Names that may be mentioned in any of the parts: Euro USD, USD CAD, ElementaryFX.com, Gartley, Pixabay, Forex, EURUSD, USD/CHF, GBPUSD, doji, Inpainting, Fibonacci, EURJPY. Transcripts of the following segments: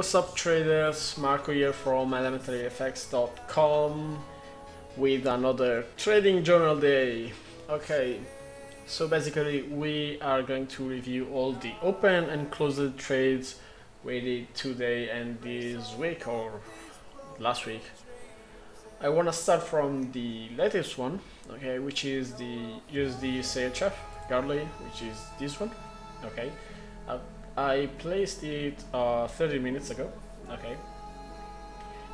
What's up, traders? Marco here from ElementaryFX.com with another trading journal day. Okay, so basically we are going to review all the open and closed trades we did today and this week or last week. I want to start from the latest one, okay, which is the USD/CHF Gartley, which is this one, okay. I placed it 30 minutes ago, okay.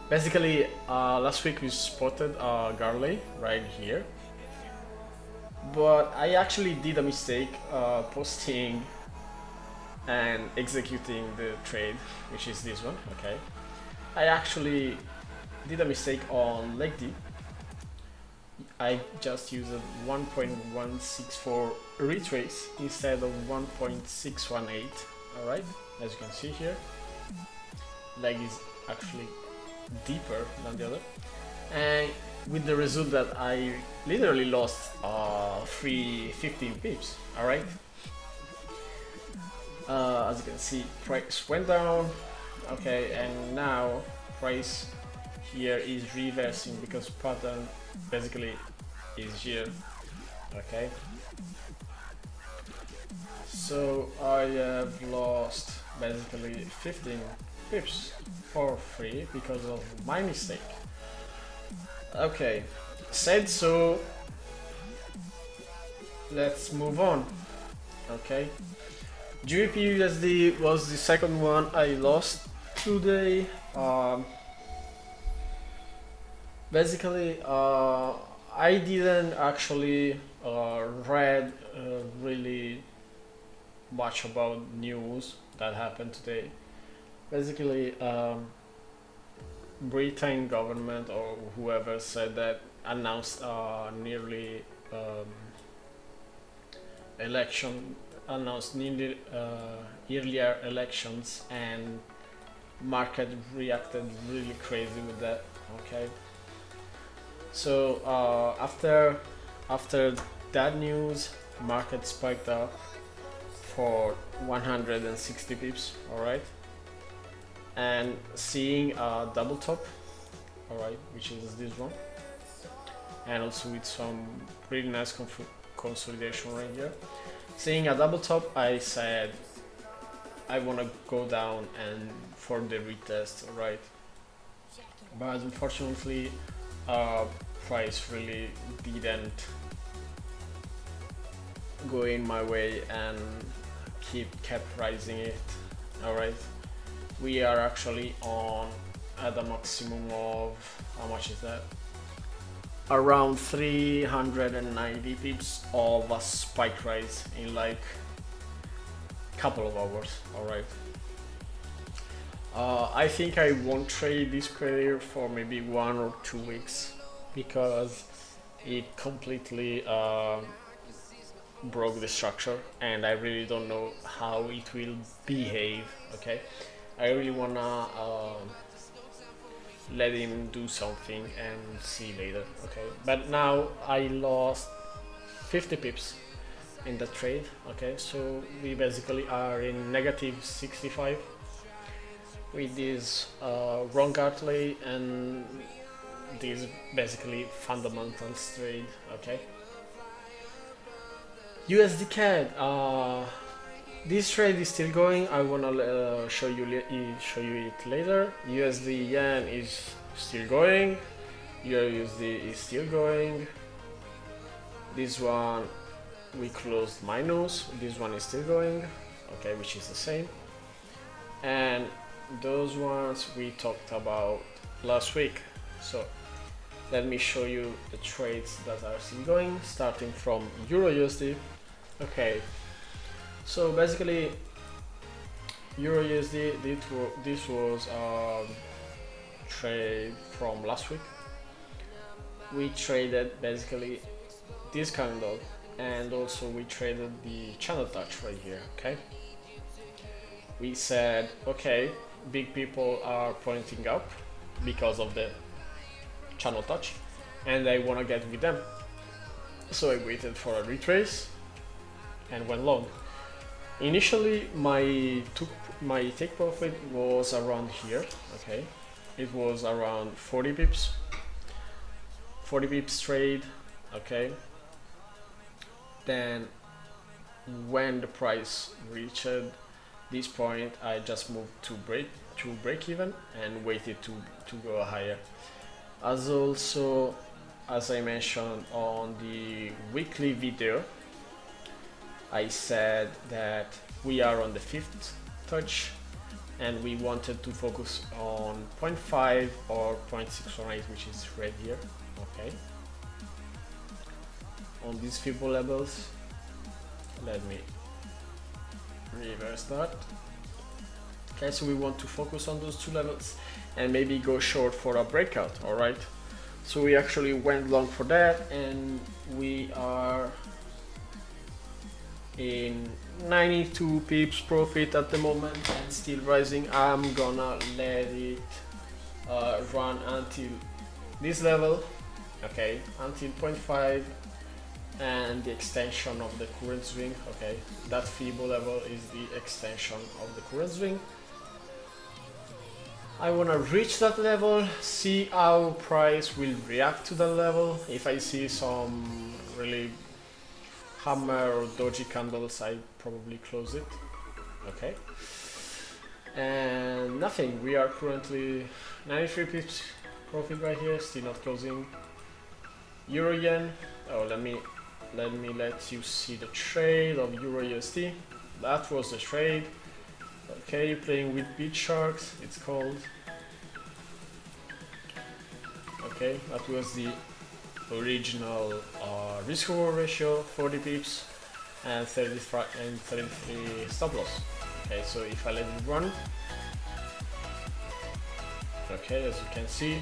Basically, last week we spotted Gartley right here, but I actually did a mistake posting and executing the trade, which is this one, okay. I actually did a mistake on leg D. I just used 1.164 retrace instead of 1.618. Alright, as you can see here, leg is actually deeper than the other, and with the result that I literally lost 15 pips. Alright, as you can see, price went down, okay, and now price here is reversing because pattern basically is here, okay. So I have lost basically 15 pips for free because of my mistake. Okay, said so, let's move on, okay. GBPUSD was the second one I lost today. Basically, I didn't actually read really much about news that happened today. Basically, Britain government or whoever said that announced earlier elections, and market reacted really crazy with that. Okay, so after that news, market spiked up for 160 pips, alright, and seeing a double top, alright, which is this one, and also with some pretty nice consolidation right here. Seeing a double top, I said I wanna go down and form the retest, alright, but unfortunately price really didn't go in my way and kept rising it. Alright, we are actually on at a maximum of, how much is that, around 390 pips of a spike rise in like couple of hours. Alright, I think I won't trade this pair for maybe 1 or 2 weeks because it completely broke the structure, and I really don't know how it will behave. Okay, I really wanna let him do something and see later. Okay, but now I lost 50 pips in the trade. Okay, so we basically are in negative 65 with this wrong Gartley and this basically fundamentals trade. Okay, USD CAD, this trade is still going. I wanna show you it later. USD yen is still going. EURUSD is still going. This one we closed minus. This one is still going. Okay, which is the same. And those ones we talked about last week. So let me show you the trades that are still going, starting from EURUSD. Okay, so basically EURUSD, this was a trade from last week. We traded basically this candle, and also we traded the channel touch right here. Okay, we said okay, big people are pointing up because of the channel touch, and I want to get with them, so I waited for a retrace and went long. Initially my my take profit was around here. Okay, it was around 40 pips trade. Okay, then when the price reached this point, I just moved to break even and waited to go higher. As also as I mentioned on the weekly video, I said that we are on the 5th touch and we wanted to focus on 0.5 or 0.618, which is right here. Okay, on these Fibonacci levels. Let me reverse that. Okay, so we want to focus on those two levels and maybe go short for a breakout. All right, so we actually went long for that, and we are in 92 pips profit at the moment and still rising. I'm gonna let it run until this level, okay, until 0.5 and the extension of the current swing. Okay, that Fibonacci level is the extension of the current swing. I want to reach that level, see how price will react to that level. If I see some really hammer or doji candles, I probably close it. Okay, and nothing, we are currently 93 pips profit right here, still not closing. Euro yen, oh, let me let you see the trade of Euro USD. That was the trade. Okay, playing with beat sharks, it's called. Okay, that was the original risk reward ratio, 40 pips and 33 stop loss. Okay, so if I let it run, okay, as you can see,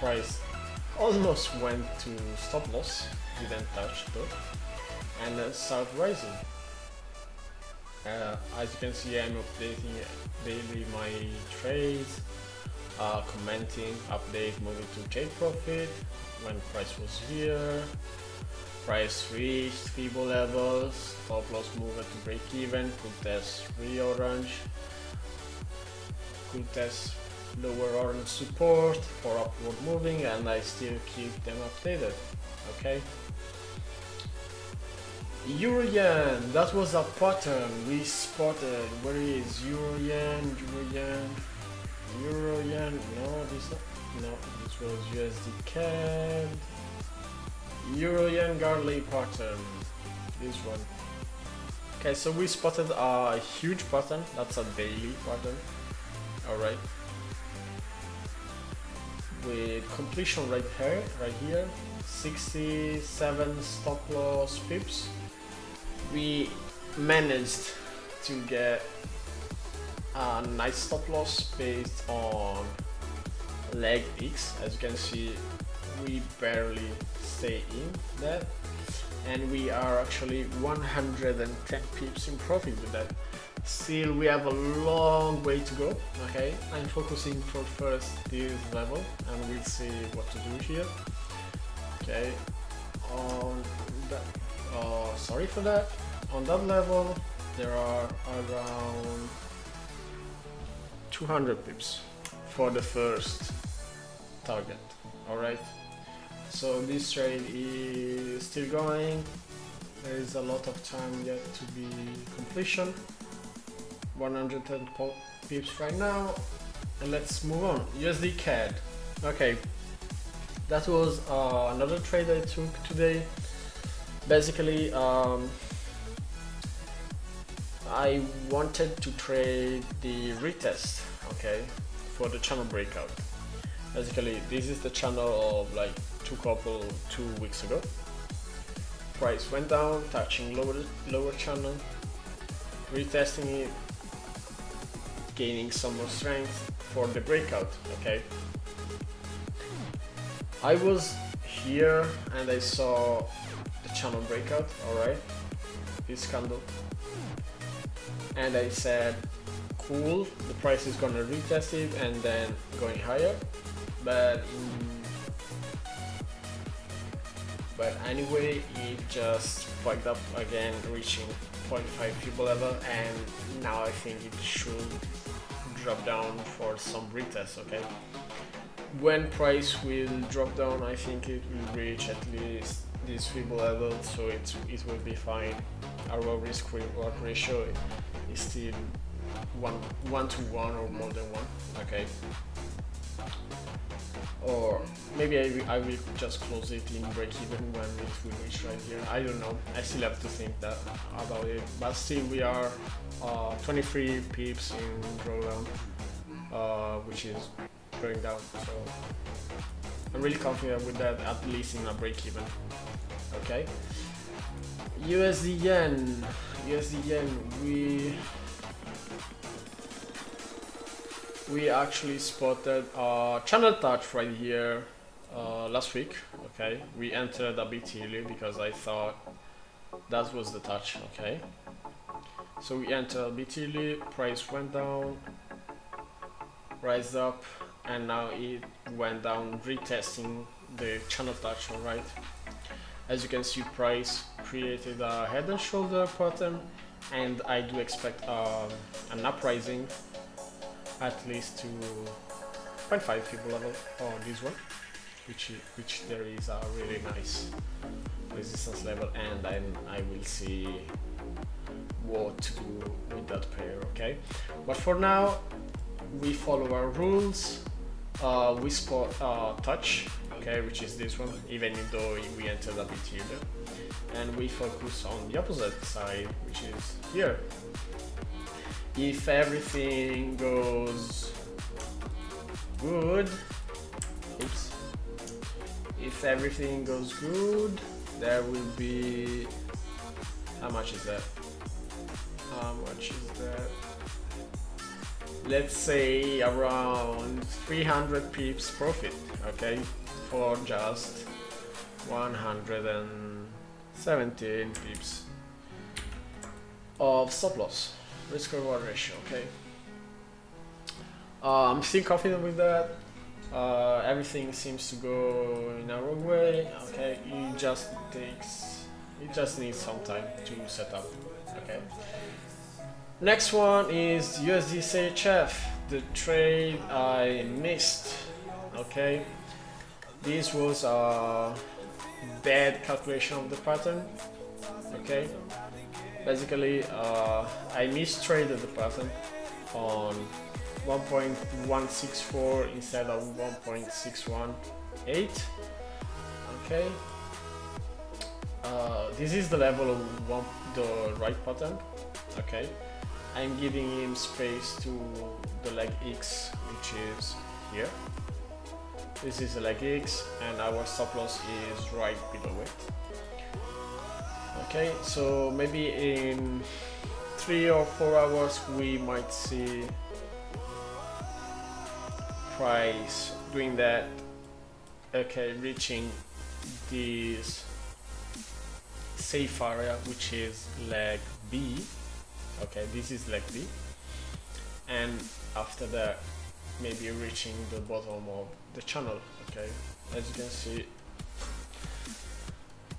price almost went to stop loss, didn't touch though, and start rising. As you can see, I'm updating daily my trades, commenting, update, moving to take profit when price was here, price reached Fibonacci levels, stop loss moved to break even, could test re-orange, could test lower orange support for upward moving, and I still keep them updated. Okay, Euro yen, that was a pattern we spotted. Where is Euro yen? Euro yen, Euro yen. No, this, no, this was USD CAD. Euro yen Gartley pattern, this one. Okay, so we spotted a huge pattern. That's a daily pattern. All right, with completion right here, 67 stop loss pips. We managed to get a nice stop loss based on leg X. As you can see, we barely stay in that, and we are actually 110 pips in profit with that. Still, we have a long way to go. Okay, I'm focusing for first this level, and we'll see what to do here. Okay, on that, sorry for that. On that level, there are around 200 pips for the first target. All right, so this trade is still going. There is a lot of time yet to be completion. 110 pips right now, and let's move on. USD CAD. Okay, that was another trade I took today. Basically, I wanted to trade the retest, okay, for the channel breakout. Basically, this is the channel of like two weeks ago. Price went down, touching lower channel, retesting it, gaining some more strength for the breakout. Okay, I was here and I saw the channel breakout. All right, this candle, and I said, cool, the price is gonna retest it and then going higher. But But anyway, it just spiked up again, reaching 0.5 Fib level, and now I think it should drop down for some retest. Okay, when price will drop down, I think it will reach at least this Fib level, so it will be fine. Our risk reward ratio is still one to one or more than one. Okay, or maybe I will just close it in break even when it will reach right here. I don't know, I still have to think that about it, but still we are 23 pips in drawdown, which is going down, so I'm really confident with that, at least in a break even. Okay, USD yen, we actually spotted a channel touch right here last week. Okay, we entered a bit early because I thought that was the touch. Okay, so we entered a bit early, price went down, rise up, and now it went down, retesting the channel touch. All right, as you can see, price created a head and shoulder pattern, and I do expect an uprising at least to 0.5 Fib level on this one, which there is a really nice resistance level, and then I will see what to do with that pair. Okay, but for now we follow our rules. We spot touch, okay, which is this one, even though we entered a bit here, and we focus on the opposite side, which is here. If everything goes good, oops, if everything goes good, there will be, how much is that, let's say around 300 pips profit, okay, for just 117 pips of stop loss. Risk reward ratio, okay. I'm still confident with that. Everything seems to go in our way. Okay, it just needs some time to set up. Okay. Next one is USD/CHF, the trade I missed. Okay, this was a bad calculation of the pattern. Okay. Basically, I mistraded the pattern on 1.164 instead of 1.618. Okay, this is the level of the right pattern. Okay, I'm giving him space to the leg X, which is here. This is the leg X, and our stop loss is right below it. Okay, so maybe in 3 or 4 hours we might see price doing that. Okay, reaching this safe area, which is leg B. Okay, this is leg B, and after that maybe reaching the bottom of the channel. Okay, as you can see,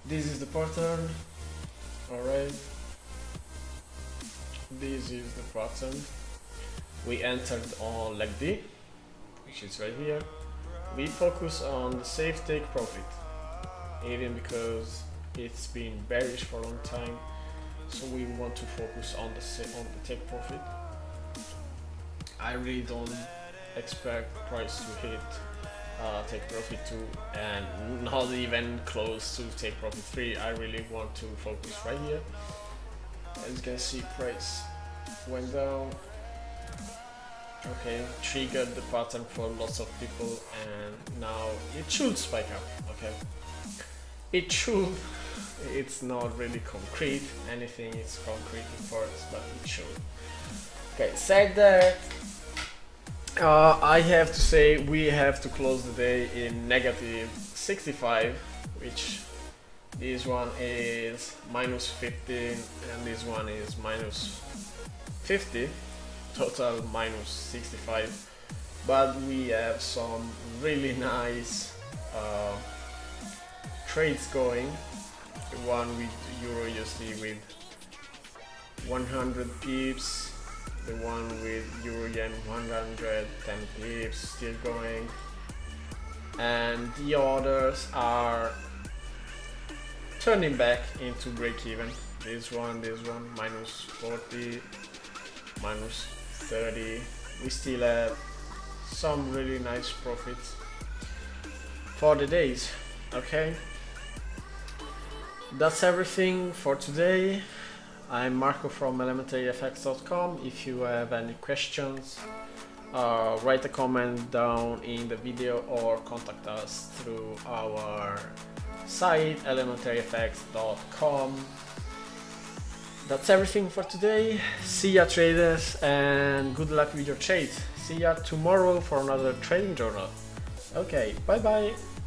this is the pattern. Alright, this is the pattern. We entered on leg D, which is right here. We focus on the safe take profit, even because it's been bearish for a long time, so we want to focus on the take profit. I really don't expect price to hit take profit 2 and not even close to take profit 3. I really want to focus right here. As you can see, price went down. Okay, triggered the pattern for lots of people, and now it should spike up. Okay, it should, it's not really concrete, anything is concrete in forex, but it should. Okay, said that, I have to say we have to close the day in negative 65, which this one is minus 15 and this one is minus 50, total minus 65. But we have some really nice trades going. The one with EURUSD with 100 pips, the one with Euro Yen 110 pips, still going. And the others are turning back into break even. This one, minus 40, minus 30. We still have some really nice profits for the days. Okay, that's everything for today. I'm Marco from ElementaryFX.com. If you have any questions, write a comment down in the video or contact us through our site elementaryfx.com. That's everything for today. See ya, traders, and good luck with your trades. See ya tomorrow for another trading journal. Okay, bye bye.